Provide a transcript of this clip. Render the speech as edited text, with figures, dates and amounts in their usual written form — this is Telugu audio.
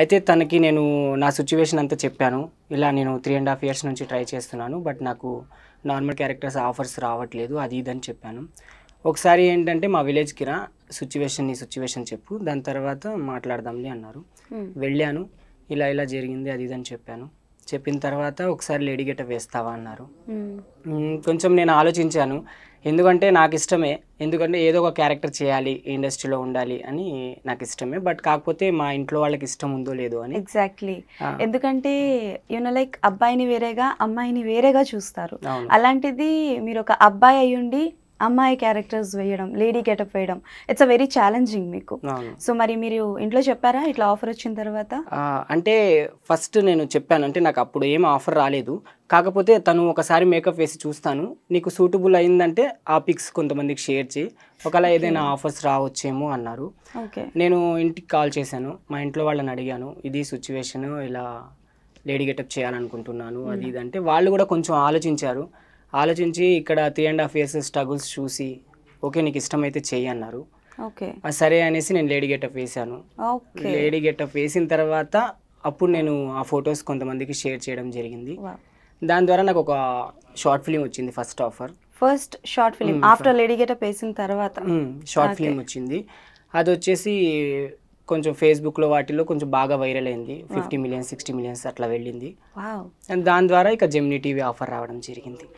అయితే తనకి నేను నా సిచువేషన్ అంతా చెప్పాను ఇలా నేను 3.5 years నుంచి ట్రై చేస్తున్నాను బట్ నాకు నార్మల్ క్యారెక్టర్స్ ఆఫర్స్ రావట్లేదు అది ఇదని చెప్పాను ఒకసారి ఏంటంటే మా విలేజ్ కి రా సిచువేషన్ ని సిచువేషన్ చెప్పు దాని తర్వాత మాట్లాడదాంలే అన్నారు వెళ్ళాను ఇలా ఇలా జరిగింది అది ఇదని చెప్పాను చెప్పిన తర్వాత ఒకసారి లేడీ గెటప్ వేస్తావా అన్నారు కొంచెం నేను ఆలోచించాను ఎందుకంటే నాకు ఇష్టమే ఎందుకంటే ఏదో ఒక క్యారెక్టర్ చేయాలి ఇండస్ట్రీలో ఉండాలి అని నాకు ఇష్టమే బట్ కాకపోతే మా ఇంట్లో వాళ్ళకి ఇష్టం ఉందో లేదో అని ఎగ్జాక్ట్లీ ఎందుకంటే యు నో లైక్ అబ్బాయిని వేరేగా అమ్మాయిని వేరేగా చూస్తారు అలాంటిది మీరు ఒక అబ్బాయి అయ్యుండి అమ్మాయి క్యారెక్టర్స్ వేయడం లేడీ గెటప్ వేయడం ఇట్స్ అ వెరీ ఛాలెంజింగ్ మీకు సో మరి మీరు ఇంట్లో చెప్పారా ఇట్లా ఆఫర్ వచ్చిన తర్వాత అంటే ఫస్ట్ నేను చెప్పాను అంటే నాకు అప్పుడు ఏం ఆఫర్ రాలేదు కాకపోతే తను ఒకసారి మేకప్ వేసి చూస్తాను నీకు సూటబుల్ అయిందంటే ఆ పిక్స్ కొంతమందికి షేర్ చేయి ఒకవేళ ఏదైనా ఆఫర్స్ రావచ్చేమో అన్నారు నేను ఇంటికి కాల్ చేశాను మా ఇంట్లో వాళ్ళని అడిగాను ఇది సిచ్యువేషన్ ఇలా లేడీ గెటప్ చేయాలనుకుంటున్నాను అది ఇదంటే వాళ్ళు కూడా కొంచెం ఆలోచించారు ఆలోచించి ఇక్కడ 3.5 years స్ట్రగుల్స్ చూసి ఓకే నీకు ఇష్టమైతే చెయ్యి అన్నారు సరే అనేసి నేను లేడీ గెటప్ వేసాను లేడీ గెటప్ వేసిన తర్వాత అప్పుడు నేను ఆ ఫొటోస్ కొంతమందికి షేర్ చేయడం జరిగింది దాని ద్వారా నాకు ఒక షార్ట్ ఫిల్మ్ వచ్చింది first short film after lady getup వేసిన తర్వాత షార్ట్ ఫిల్మ్ వచ్చింది అది వచ్చేసి కొంచెం ఫేస్బుక్లో వాటిలో కొంచెం బాగా వైరల్ అయింది 50 million 60 million అట్లా వెళ్ళింది దాని ద్వారా ఇక జెమినీ టీవీ ఆఫర్ రావడం జరిగింది